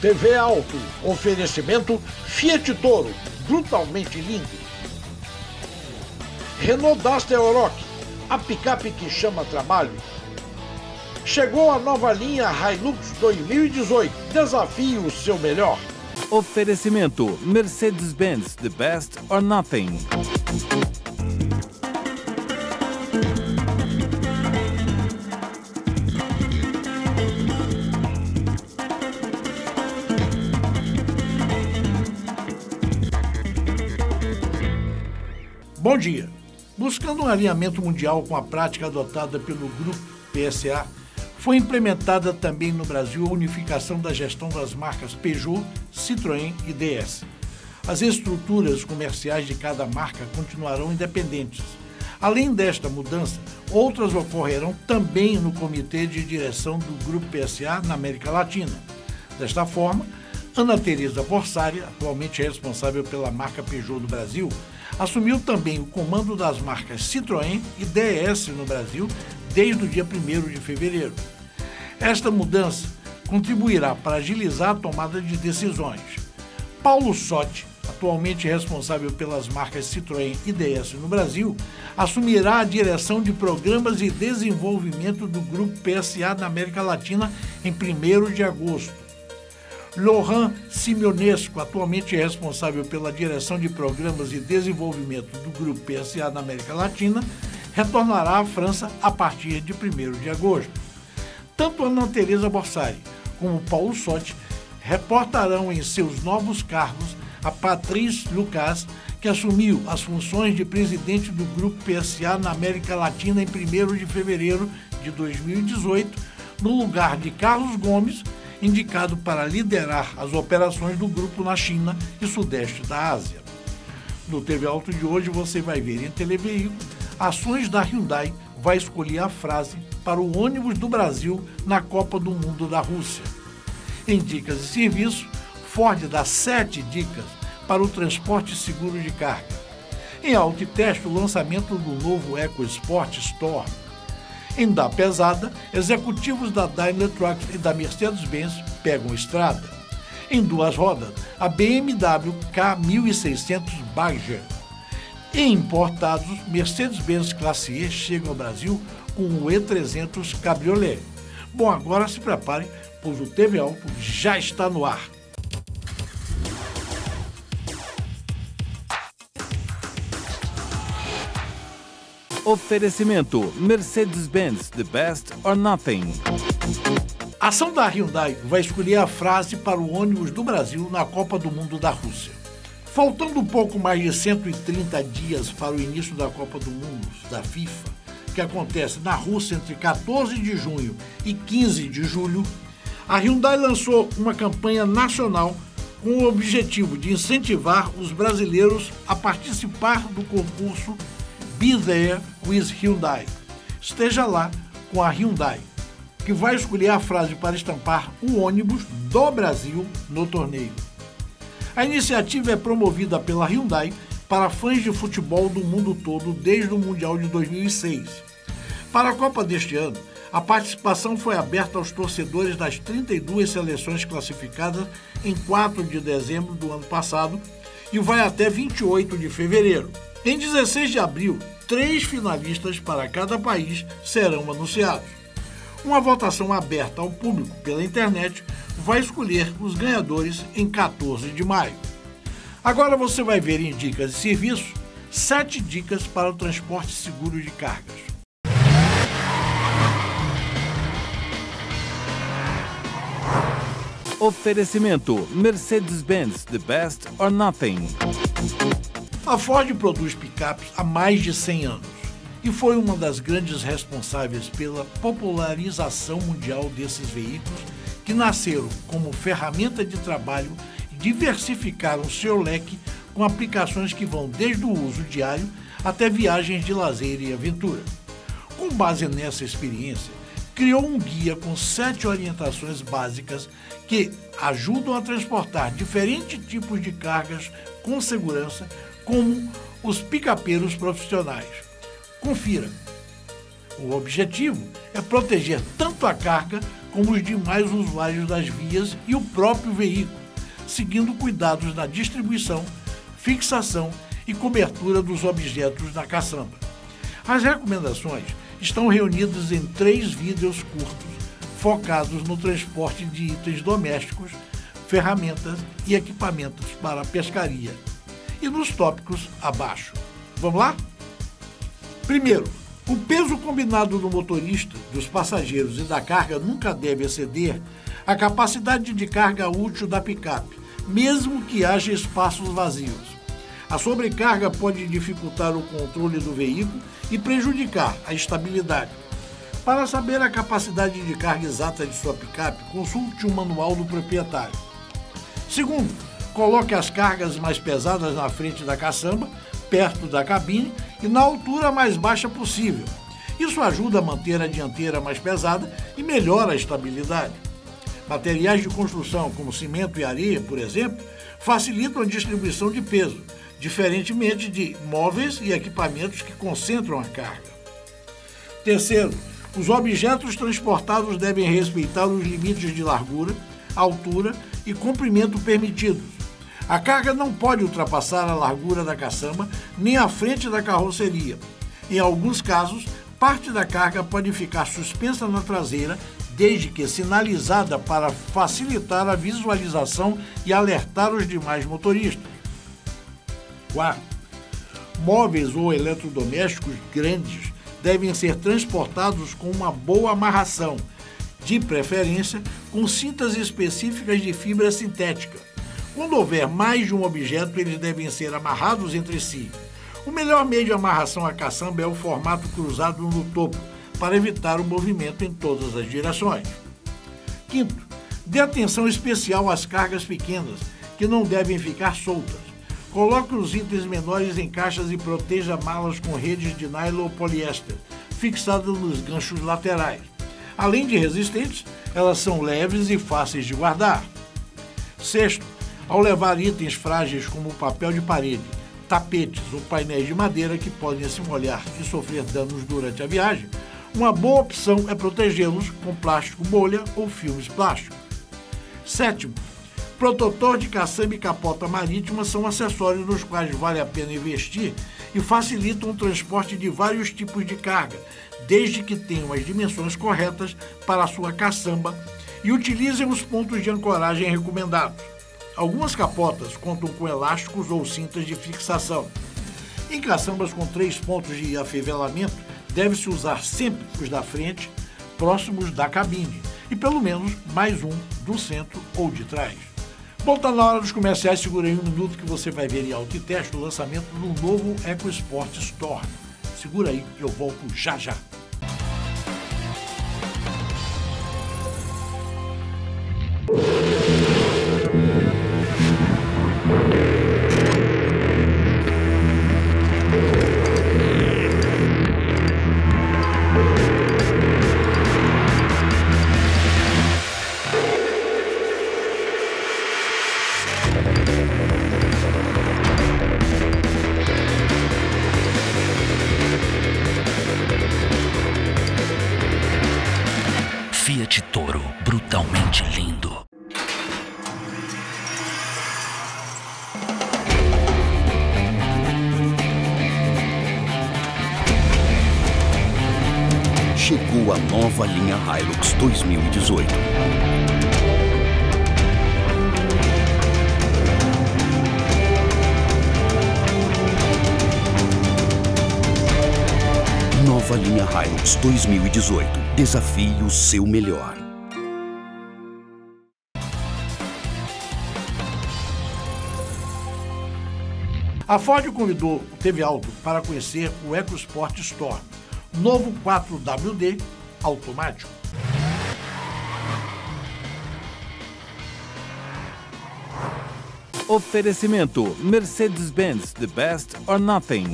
TV Alto, oferecimento Fiat Toro, brutalmente lindo. Renault Duster Oroch, a picape que chama trabalho. Chegou a nova linha Hilux 2018, desafie o seu melhor. Oferecimento Mercedes-Benz, the best or nothing. Bom dia! Buscando um alinhamento mundial com a prática adotada pelo Grupo PSA, foi implementada também no Brasil a unificação da gestão das marcas Peugeot, Citroën e DS. As estruturas comerciais de cada marca continuarão independentes. Além desta mudança, outras ocorrerão também no Comitê de Direção do Grupo PSA na América Latina. Desta forma, Ana Teresa Borsari, atualmente responsável pela marca Peugeot do Brasil, assumiu também o comando das marcas Citroën e DS no Brasil desde o dia 1º de fevereiro. Esta mudança contribuirá para agilizar a tomada de decisões. Paulo Sotti, atualmente responsável pelas marcas Citroën e DS no Brasil, assumirá a direção de programas e desenvolvimento do Grupo PSA na América Latina em 1º de agosto. Laurent Simeonesco, atualmente responsável pela direção de programas e desenvolvimento do Grupo PSA na América Latina, retornará à França a partir de 1º de agosto. Tanto Ana Teresa Borsari como Paulo Sotti reportarão em seus novos cargos a Patriz Lucas, que assumiu as funções de presidente do Grupo PSA na América Latina em 1º de fevereiro de 2018, no lugar de Carlos Gomes, indicado para liderar as operações do grupo na China e sudeste da Ásia. No TV Alto de hoje você vai ver em televeículo, ações da Hyundai vai escolher a frase para o ônibus do Brasil na Copa do Mundo da Rússia. Em dicas de serviço, Ford dá 7 dicas para o transporte seguro de carga. Em Auto e Teste, o lançamento do novo EcoSport Storm. Em Da Pesada, executivos da Daimler Trucks e da Mercedes-Benz pegam estrada. Em duas rodas, a BMW K1600 Bagger. E importados, Mercedes-Benz Classe E chega ao Brasil com o E300 Cabriolet. Bom, agora se preparem, pois o TV Alto já está no ar. Oferecimento Mercedes-Benz, the best or nothing. A ação da Hyundai vai escolher a frase para o ônibus do Brasil na Copa do Mundo da Rússia. Faltando um pouco mais de 130 dias para o início da Copa do Mundo da FIFA, que acontece na Rússia entre 14 de junho e 15 de julho, a Hyundai lançou uma campanha nacional com o objetivo de incentivar os brasileiros a participar do concurso Be There with Hyundai, esteja lá com a Hyundai, que vai escolher a frase para estampar o ônibus do Brasil no torneio. A iniciativa é promovida pela Hyundai para fãs de futebol do mundo todo desde o Mundial de 2006. Para a Copa deste ano, a participação foi aberta aos torcedores das 32 seleções classificadas em 4 de dezembro do ano passado e vai até 28 de fevereiro. Em 16 de abril, 3 finalistas para cada país serão anunciados. Uma votação aberta ao público pela internet vai escolher os ganhadores em 14 de maio. Agora você vai ver em Dicas e Serviços 7 dicas para o transporte seguro de cargas. Oferecimento Mercedes-Benz, the best or nothing. A Ford produz picapes há mais de 100 anos e foi uma das grandes responsáveis pela popularização mundial desses veículos que nasceram como ferramenta de trabalho e diversificaram seu leque com aplicações que vão desde o uso diário até viagens de lazer e aventura. Com base nessa experiência, criou um guia com 7 orientações básicas que ajudam a transportar diferentes tipos de cargas com segurança, como os picapeiros profissionais. Confira! O objetivo é proteger tanto a carga como os demais usuários das vias e o próprio veículo, seguindo cuidados na distribuição, fixação e cobertura dos objetos na caçamba. As recomendações estão reunidas em 3 vídeos curtos, focados no transporte de itens domésticos, ferramentas e equipamentos para a pescaria, e nos tópicos abaixo. Vamos lá? Primeiro, o peso combinado do motorista, dos passageiros e da carga nunca deve exceder a capacidade de carga útil da picape, mesmo que haja espaços vazios. A sobrecarga pode dificultar o controle do veículo e prejudicar a estabilidade. Para saber a capacidade de carga exata de sua picape, consulte o manual do proprietário. Segundo, coloque as cargas mais pesadas na frente da caçamba, perto da cabine e na altura mais baixa possível. Isso ajuda a manter a dianteira mais pesada e melhora a estabilidade. Materiais de construção, como cimento e areia, por exemplo, facilitam a distribuição de peso, diferentemente de móveis e equipamentos que concentram a carga. Terceiro, os objetos transportados devem respeitar os limites de largura, altura e comprimento permitidos. A carga não pode ultrapassar a largura da caçamba nem a frente da carroceria. Em alguns casos, parte da carga pode ficar suspensa na traseira, desde que sinalizada para facilitar a visualização e alertar os demais motoristas. Quarto, móveis ou eletrodomésticos grandes devem ser transportados com uma boa amarração, de preferência com cintas específicas de fibra sintética. Quando houver mais de um objeto, eles devem ser amarrados entre si. O melhor meio de amarração à caçamba é o formato cruzado no topo, para evitar o movimento em todas as direções. Quinto, dê atenção especial às cargas pequenas, que não devem ficar soltas. Coloque os itens menores em caixas e proteja malas com redes de nylon ou poliéster, fixadas nos ganchos laterais. Além de resistentes, elas são leves e fáceis de guardar. Sexto, ao levar itens frágeis como papel de parede, tapetes ou painéis de madeira que podem se molhar e sofrer danos durante a viagem, uma boa opção é protegê-los com plástico bolha ou filmes plásticos. Sétimo, protetor de caçamba e capota marítima são acessórios nos quais vale a pena investir e facilitam o transporte de vários tipos de carga, desde que tenham as dimensões corretas para a sua caçamba e utilizem os pontos de ancoragem recomendados. Algumas capotas contam com elásticos ou cintas de fixação. Em caçambas com 3 pontos de afivelamento, deve-se usar sempre os da frente, próximos da cabine, e pelo menos mais um do centro ou de trás. Bom, tá na hora dos comerciais, segura aí um minuto que você vai ver em alto e teste o lançamento do novo EcoSport Storm. Segura aí, eu volto já já. Fiat Toro, brutalmente lindo. Chegou a nova linha Hilux 2018. Nova linha Hilux 2018. Desafie o seu melhor. A Ford convidou o TV Auto para conhecer o EcoSport Storm, novo 4WD automático. Oferecimento Mercedes-Benz The Best or Nothing.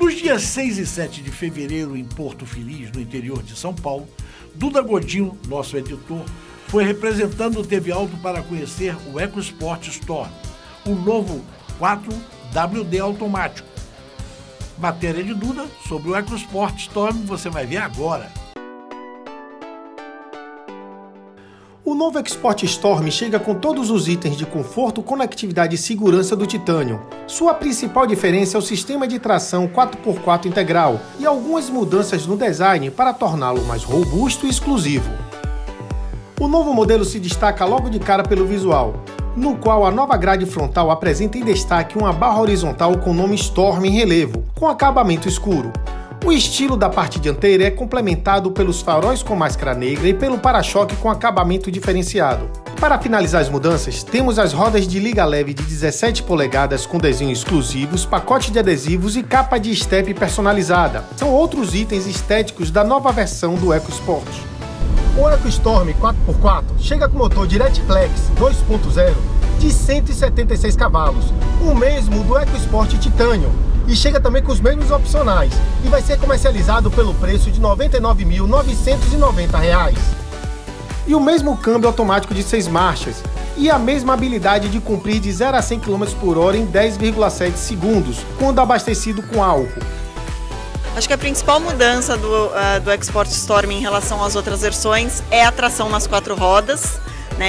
Nos dias 6 e 7 de fevereiro, em Porto Feliz, no interior de São Paulo, Duda Godinho, nosso editor, foi representando o TV Auto para conhecer o EcoSport Storm, o novo 4WD automático. Matéria de Duda sobre o EcoSport Storm, você vai ver agora. O novo EcoSport Storm chega com todos os itens de conforto, conectividade e segurança do Titânio. Sua principal diferença é o sistema de tração 4x4 integral e algumas mudanças no design para torná-lo mais robusto e exclusivo. O novo modelo se destaca logo de cara pelo visual, no qual a nova grade frontal apresenta em destaque uma barra horizontal com o nome Storm em relevo, com acabamento escuro. O estilo da parte dianteira é complementado pelos faróis com máscara negra e pelo para-choque com acabamento diferenciado. Para finalizar as mudanças, temos as rodas de liga leve de 17 polegadas com desenhos exclusivos, pacote de adesivos e capa de estepe personalizada. São outros itens estéticos da nova versão do EcoSport. O EcoStorm 4x4 chega com motor Direct Flex 2.0 de 176 cavalos, o mesmo do EcoSport Titânio. E chega também com os mesmos opcionais, e vai ser comercializado pelo preço de R$ 99.990. E o mesmo câmbio automático de 6 marchas, e a mesma habilidade de cumprir de 0 a 100 km por hora em 10,7 segundos, quando abastecido com álcool. Acho que a principal mudança do EcoSport Storm em relação às outras versões é a tração nas 4 rodas.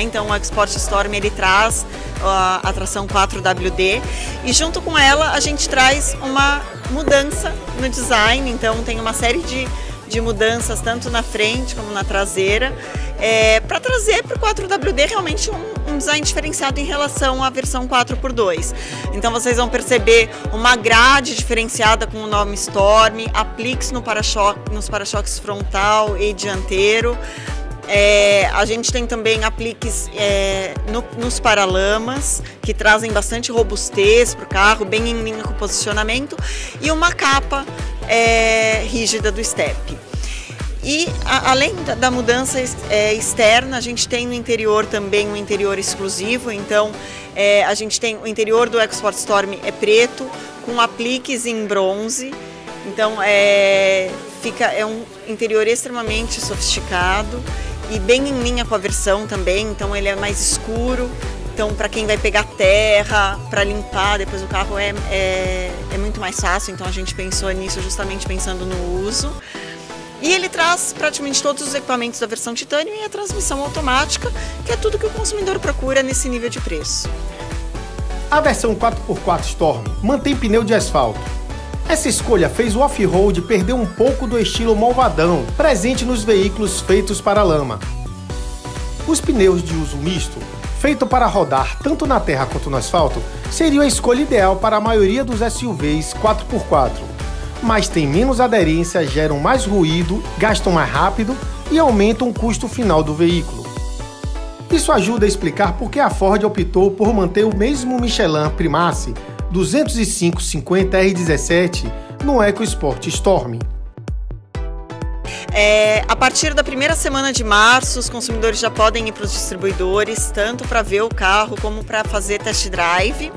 Então o EcoSport Storm ele traz a tração 4WD e junto com ela a gente traz uma mudança no design, então tem uma série de mudanças tanto na frente como na traseira, para trazer para o 4WD realmente um design diferenciado em relação à versão 4x2. Então vocês vão perceber uma grade diferenciada com o nome Storm, apliques no nos para-choques frontal e dianteiro. A gente tem também apliques nos paralamas, que trazem bastante robustez para o carro, bem em linha com o posicionamento, e uma capa rígida do estepe. E além da mudança externa, a gente tem no interior também um interior exclusivo, então a gente tem o interior do EcoSport Storm é preto, com apliques em bronze, então é um interior extremamente sofisticado. E bem em linha com a versão também, então ele é mais escuro, então para quem vai pegar terra, para limpar depois o carro é muito mais fácil, então a gente pensou nisso justamente pensando no uso. E ele traz praticamente todos os equipamentos da versão Titânio e a transmissão automática, que é tudo que o consumidor procura nesse nível de preço. A versão 4x4 Storm mantém pneu de asfalto. Essa escolha fez o off-road perder um pouco do estilo malvadão, presente nos veículos feitos para lama. Os pneus de uso misto, feito para rodar tanto na terra quanto no asfalto, seria a escolha ideal para a maioria dos SUVs 4x4, mas tem menos aderência, geram mais ruído, gastam mais rápido e aumentam o custo final do veículo. Isso ajuda a explicar por que a Ford optou por manter o mesmo Michelin Primacy 205/50R17 no EcoSport Storm. A partir da primeira semana de março, os consumidores já podem ir para os distribuidores, tanto para ver o carro como para fazer test drive.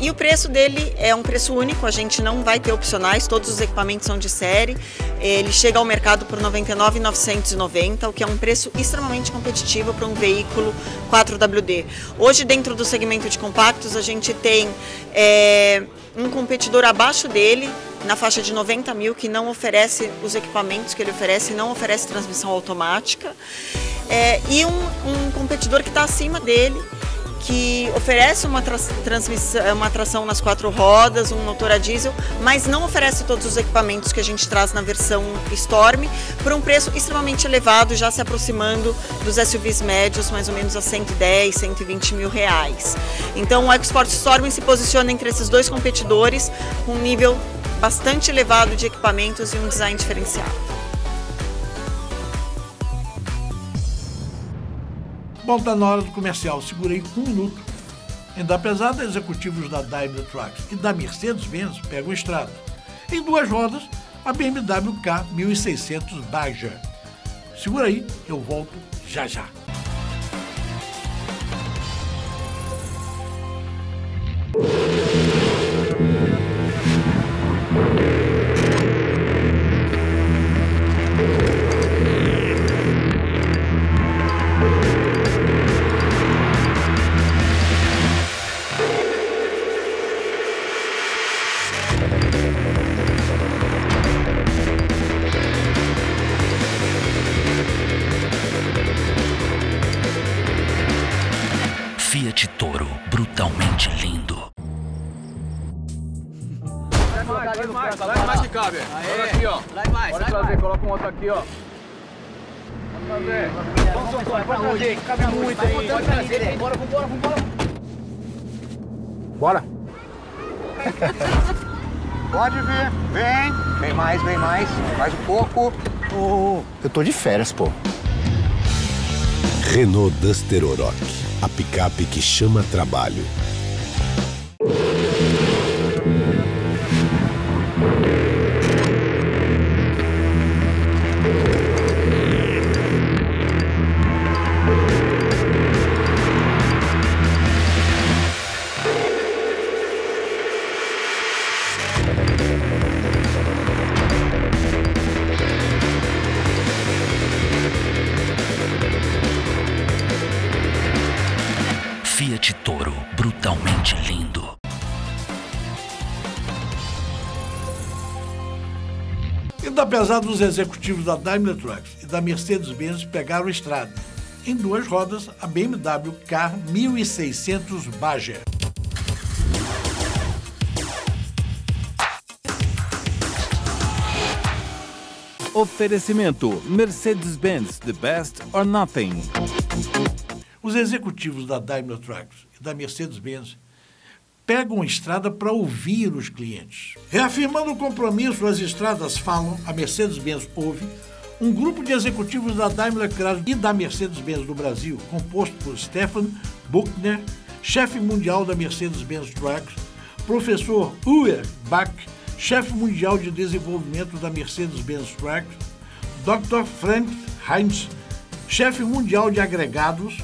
E o preço dele é um preço único, a gente não vai ter opcionais, todos os equipamentos são de série. Ele chega ao mercado por R$ 99.990, o que é um preço extremamente competitivo para um veículo 4WD. Hoje, dentro do segmento de compactos, a gente tem um competidor abaixo dele, na faixa de 90 mil, que não oferece os equipamentos que ele oferece, não oferece transmissão automática. E um competidor que está acima dele, que oferece uma tração nas 4 rodas, um motor a diesel, mas não oferece todos os equipamentos que a gente traz na versão Storm, por um preço extremamente elevado, já se aproximando dos SUVs médios, mais ou menos a 110, 120 mil reais. Então o EcoSport Storm se posiciona entre esses dois competidores, com um nível bastante elevado de equipamentos e um design diferenciado. Bom, tá na hora do comercial, segurei com um minuto. Ainda apesar de executivos da Daimler Trucks e da Mercedes-Benz pegam estrada. Em 2 rodas, a BMW K1600 Bagger. Segura aí, eu volto já já. Fiat Toro, brutalmente lindo. Traz mais que cabe. Olha aqui, ó. Traz mais, pode trazer, coloca um outro aqui, ó. Pode trazer. Vamos aí, cabe muito aí. Pode trazer, bora. Bora. Pode vir. Vem mais. Mais um pouco. Eu tô de férias, pô. Renault Duster Oroch, a picape que chama trabalho. Fiat Toro, brutalmente lindo. Ainda apesar dos executivos da Daimler Trucks e da Mercedes-Benz pegaram estrada, em duas rodas, a BMW K1600 Bagger. Oferecimento Mercedes-Benz The Best or Nothing. Os executivos da Daimler Trucks e da Mercedes-Benz pegam estrada para ouvir os clientes. Reafirmando o compromisso, as estradas falam, a Mercedes-Benz ouve. Um grupo de executivos da Daimler Trucks e da Mercedes-Benz do Brasil, composto por Stefan Buchner, chefe mundial da Mercedes-Benz Trucks, professor Uwe Bach, chefe mundial de desenvolvimento da Mercedes-Benz Trucks, Dr. Frank Heinz, chefe mundial de agregados,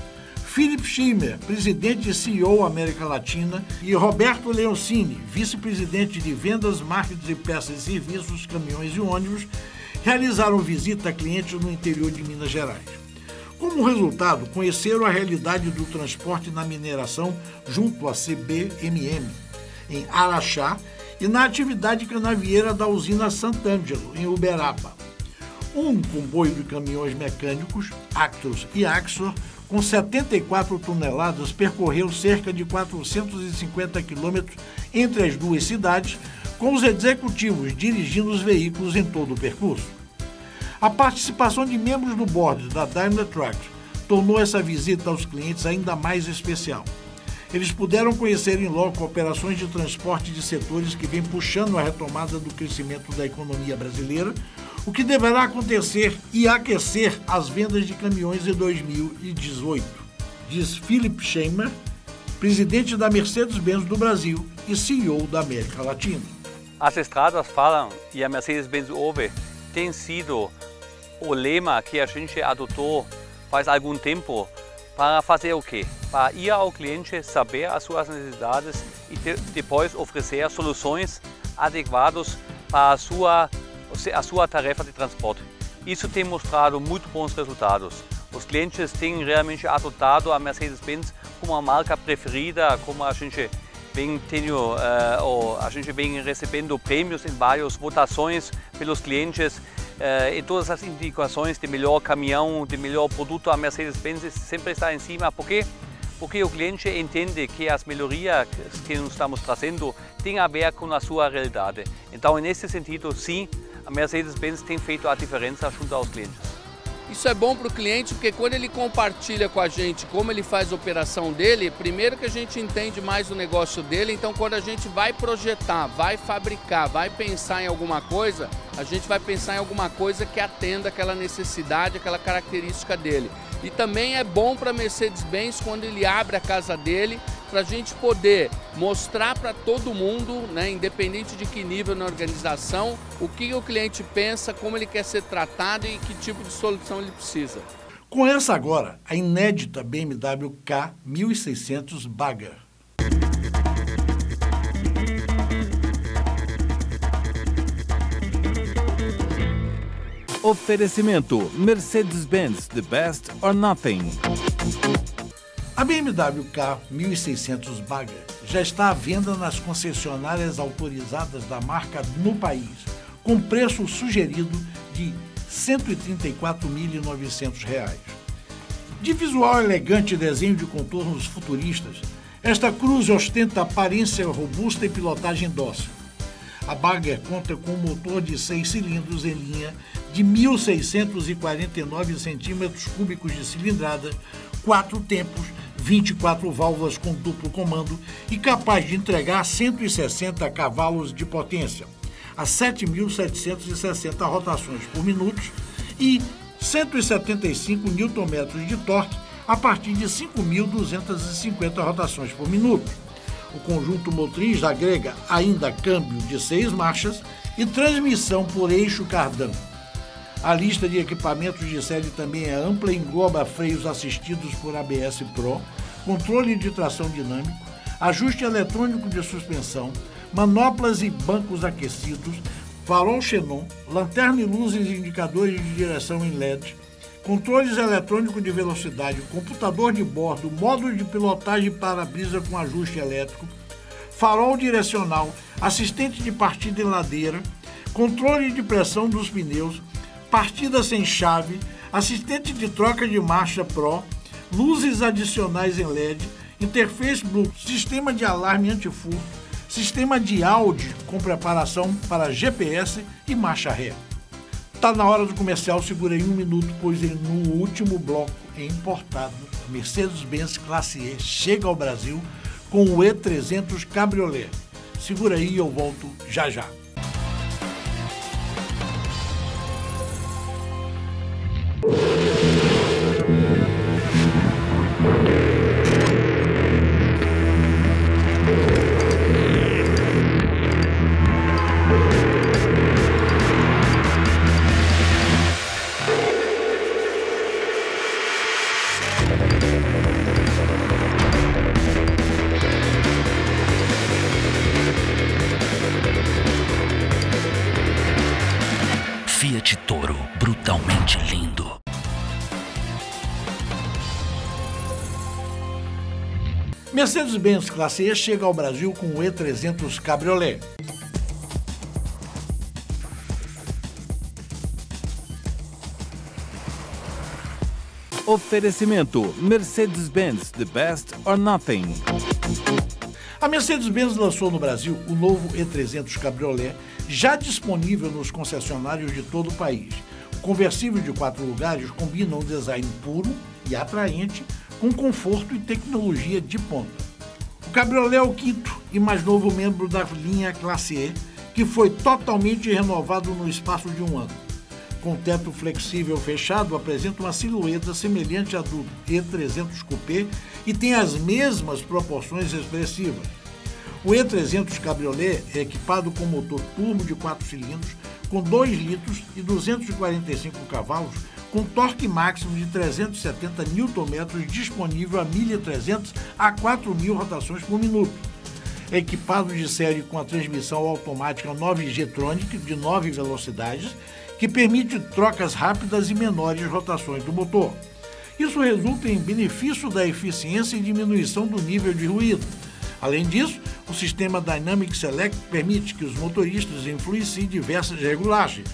Philipp Schiemer, presidente e CEO América Latina, e Roberto Leossini, vice-presidente de vendas, marketing, peças e serviços, caminhões e ônibus, realizaram visita a clientes no interior de Minas Gerais. Como resultado, conheceram a realidade do transporte na mineração junto à CBMM, em Araxá, e na atividade canavieira da usina Sant'Angelo, em Uberaba. Um comboio de caminhões mecânicos, Actros e Axor, com 74 toneladas, percorreu cerca de 450 quilômetros entre as duas cidades, com os executivos dirigindo os veículos em todo o percurso. A participação de membros do board da Daimler Trucks tornou essa visita aos clientes ainda mais especial. Eles puderam conhecer em loco operações de transporte de setores que vêm puxando a retomada do crescimento da economia brasileira, o que deverá acontecer e aquecer as vendas de caminhões em 2018, diz Philipp Schiemer, presidente da Mercedes-Benz do Brasil e CEO da América Latina. As estradas falam e a Mercedes-Benz ouve tem sido o lema que a gente adotou faz algum tempo para fazer o quê? Para ir ao cliente, saber as suas necessidades e depois oferecer soluções adequadas para a sua tarefa de transporte. Isso tem mostrado muito bons resultados. Os clientes têm realmente adotado a Mercedes-Benz como a marca preferida, como a gente vem recebendo prêmios em várias votações pelos clientes e todas as indicações de melhor caminhão, de melhor produto, a Mercedes-Benz sempre está em cima. Por quê? Porque o cliente entende que as melhorias que nós estamos trazendo têm a ver com a sua realidade. Então, nesse sentido, sim, a Mercedes-Benz tem feito a diferença junto aos clientes. Isso é bom para o cliente porque quando ele compartilha com a gente como ele faz a operação dele, primeiro que a gente entende mais o negócio dele, então quando a gente vai projetar, vai fabricar, vai pensar em alguma coisa, a gente vai pensar em alguma coisa que atenda aquela necessidade, aquela característica dele. E também é bom para a Mercedes-Benz quando ele abre a casa dele, para a gente poder mostrar para todo mundo, né, independente de que nível na organização, o que o cliente pensa, como ele quer ser tratado e que tipo de solução ele precisa. Com essa agora, a inédita BMW K1600 Bagger. Oferecimento Mercedes-Benz The Best or Nothing. A BMW K1600 Bagger já está à venda nas concessionárias autorizadas da marca no país, com preço sugerido de R$ 134.900. De visual elegante e desenho de contornos futuristas, esta Cruze ostenta aparência robusta e pilotagem dócil. A Bagger conta com um motor de 6 cilindros em linha de 1.649 cm3 de cilindrada, 4 tempos, 24 válvulas com duplo comando e capaz de entregar 160 cavalos de potência, a 7.760 rotações por minuto e 175 Nm de torque a partir de 5.250 rotações por minuto. O conjunto motriz agrega ainda câmbio de 6 marchas e transmissão por eixo cardan. A lista de equipamentos de série também é ampla e engloba freios assistidos por ABS Pro, controle de tração dinâmico, ajuste eletrônico de suspensão, manoplas e bancos aquecidos, farol xenon, lanterna e luzes e indicadores de direção em LED, controles eletrônicos de velocidade, computador de bordo, módulo de pilotagem para-brisa com ajuste elétrico, farol direcional, assistente de partida em ladeira, controle de pressão dos pneus, partida sem chave, assistente de troca de marcha Pro, luzes adicionais em LED, interface Bluetooth, sistema de alarme antifurto, sistema de áudio com preparação para GPS e marcha ré. Tá na hora do comercial, segura aí um minuto, pois no último bloco é importado. A Mercedes-Benz Classe E chega ao Brasil com o E300 Cabriolet. Segura aí, eu volto já já. Fiat Toro, brutalmente lindo. Mercedes-Benz Classe E chega ao Brasil com o E300 Cabriolet. Oferecimento Mercedes-Benz The Best or Nothing. A Mercedes-Benz lançou no Brasil o novo E300 Cabriolet, já disponível nos concessionários de todo o país. O conversível de 4 lugares combina um design puro e atraente com conforto e tecnologia de ponta. O Cabriolet é o 5º e mais novo membro da linha Classe E, que foi totalmente renovado no espaço de um ano. Com teto flexível fechado, apresenta uma silhueta semelhante à do E300 Coupé e tem as mesmas proporções expressivas. O E300 Cabriolet é equipado com motor turbo de 4 cilindros, com 2 litros e 245 cavalos, com torque máximo de 370 Nm, disponível a 1.300 a 4.000 rotações por minuto. É equipado de série com a transmissão automática 9G-Tronic de 9 velocidades, que permite trocas rápidas e menores rotações do motor. Isso resulta em benefício da eficiência e diminuição do nível de ruído. Além disso, o sistema Dynamic Select permite que os motoristas influenciem diversas regulagens,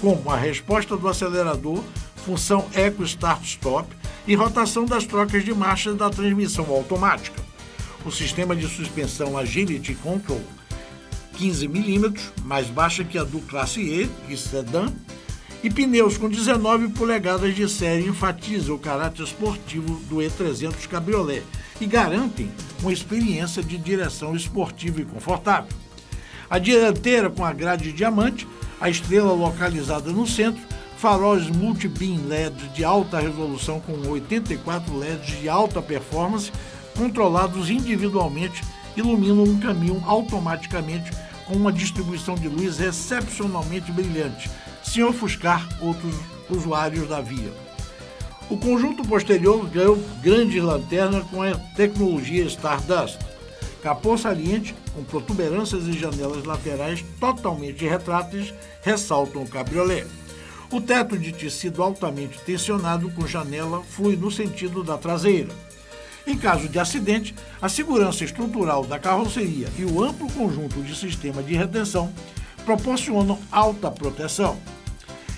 como a resposta do acelerador, função Eco Start Stop e rotação das trocas de marcha da transmissão automática. O sistema de suspensão Agility Control 15 mm, mais baixa que a do Classe E e Sedan, e pneus com 19 polegadas de série enfatizam o caráter esportivo do E300 Cabriolet e garantem uma experiência de direção esportiva e confortável. A dianteira com a grade diamante, a estrela localizada no centro, faróis multi-beam LED de alta resolução com 84 LEDs de alta performance, controlados individualmente, iluminam um caminho automaticamente com uma distribuição de luz excepcionalmente brilhante, sem ofuscar outros usuários da via. O conjunto posterior ganhou grande lanterna com a tecnologia Stardust, capô saliente com protuberâncias e janelas laterais totalmente retráteis ressaltam o cabriolé. O teto de tecido altamente tensionado com janela flui no sentido da traseira. Em caso de acidente, a segurança estrutural da carroceria e o amplo conjunto de sistema de retenção proporcionam alta proteção.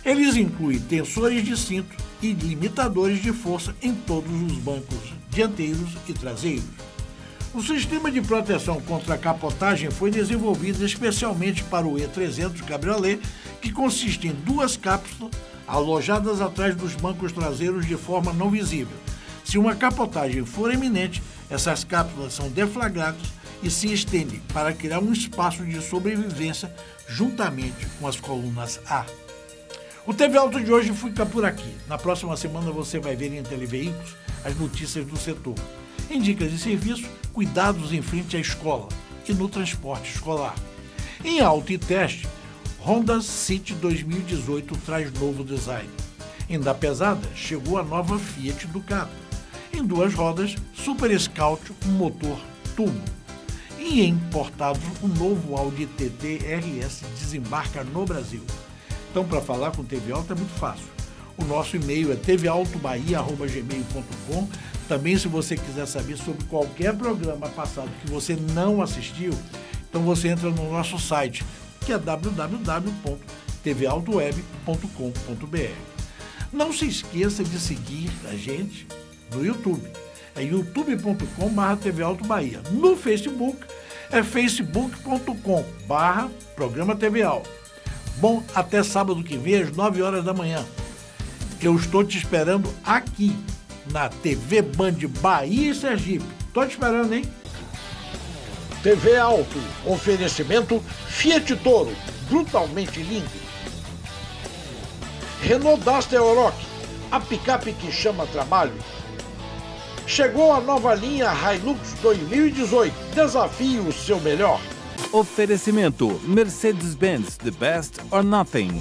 Eles incluem tensores de cinto, e limitadores de força em todos os bancos dianteiros e traseiros. O sistema de proteção contra a capotagem foi desenvolvido especialmente para o E300 Cabriolet, que consiste em duas cápsulas alojadas atrás dos bancos traseiros de forma não visível. Se uma capotagem for iminente, essas cápsulas são deflagradas e se estendem para criar um espaço de sobrevivência juntamente com as colunas A. O TV Auto de hoje fica por aqui. Na próxima semana você vai ver em Televeículos as notícias do setor, em dicas de serviço, cuidados em frente à escola e no transporte escolar. Em Auto e Teste, Honda City 2018 traz novo design. Em Da Pesada, chegou a nova Fiat Ducato. Em Duas Rodas, Super Scout, um motor turbo. E em Importados, o novo Audi TT RS desembarca no Brasil. Então, para falar com o TV Auto é muito fácil. O nosso e-mail é tvautobahia@gmail.com. Também, se você quiser saber sobre qualquer programa passado que você não assistiu, então você entra no nosso site, que é www.tvautoweb.com.br. Não se esqueça de seguir a gente no YouTube. É youtube.com/tvautobahia. No Facebook é facebook.com/programa TV Auto. Bom, até sábado que vem, às 9 horas da manhã. Eu estou te esperando aqui, na TV Band Bahia e Sergipe. Estou te esperando, hein? TV Auto, oferecimento Fiat Toro, brutalmente lindo. Renault Duster Oroch, a picape que chama trabalho. Chegou a nova linha Hilux 2018, desafie o seu melhor. Oferecimento Mercedes-Benz, the best or nothing.